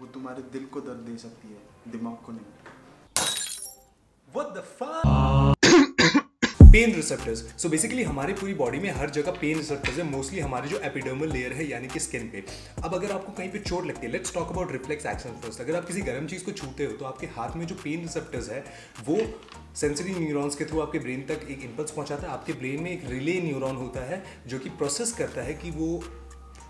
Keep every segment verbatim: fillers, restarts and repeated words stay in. वो तुम्हारे दिल को दर्द दे सकती है, दिमाग को नहीं। What the fuck? Pain receptors. So basically हमारे पूरी बॉडी में हर जगह पेन रिसेप्टर्स है, मोस्टली हमारे जो एपिडर्मल लेयर है यानी कि स्किन पे। अब अगर आपको कहीं पे चोट लगती है, let's talk about reflex action first. अगर आप किसी गर्म चीज़ को छूते हो तो आपके हाथ में जो पेन रिसेप्टर्स है वो सेंसरी न्यूरॉन्स के थ्रू आपके ब्रेन तक एक इंपल्स पहुंचाता है। आपके ब्रेन में एक रिले न्यूरॉन होता है जो कि प्रोसेस करता है कि वो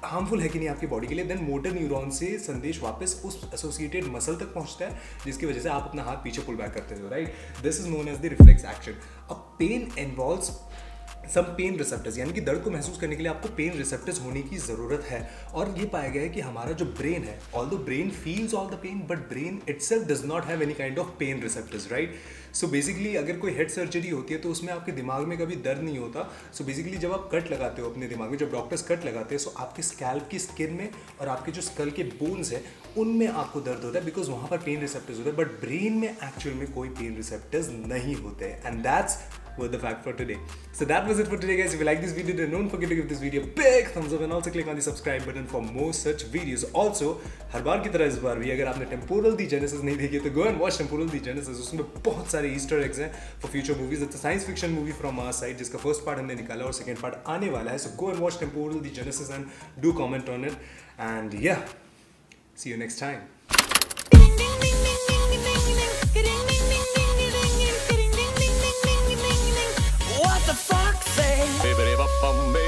हार्मफुल है कि नहीं आपकी बॉडी के लिए। देन मोटर न्यूरॉन से संदेश वापस उस एसोसिएटेड मसल तक पहुंचता है जिसकी वजह से आप अपना हाथ पीछे पुल बैक करते हो, right. This is known as the reflex action. अब pain involves some pain receptors, यानी कि दर्द को महसूस करने के लिए आपको पेन रिसेप्टर्स होने की ज़रूरत है। और ये पाया गया है कि हमारा जो ब्रेन है, all the brain feels all the pain but brain itself does not have any kind of pain receptors, right. So basically अगर कोई हेड सर्जरी होती है तो उसमें आपके दिमाग में कभी दर्द नहीं होता। सो so बेसिकली जब आप कट लगाते हो अपने दिमाग में, जब डॉक्टर्स कट लगाते हैं, सो so आपके स्कैल्प की स्किन में और आपके जो स्कल के बोन्स हैं उनमें आपको दर्द होता है बिकॉज वहाँ पर पेन रिसेप्टर्स होते हैं, बट ब्रेन में एक्चुअल में कोई पेन रिसेप्टर्स नहीं होते। And that's with the fact for today. So that was it for today, guys. If you like this video, then don't forget to give this video a big thumbs up and also click on the subscribe button for more such videos. Also, हर बार की तरह इस बार भी अगर आपने Temporal The Genesis नहीं देखी तो go and watch Temporal The Genesis. उसमें बहुत सारे Easter eggs हैं for future movies. It's a science fiction movie from our side जिसका first part हमने निकाला और second part आने वाला है. So go and watch Temporal The Genesis and do comment on it. And yeah, see you next time. Bum,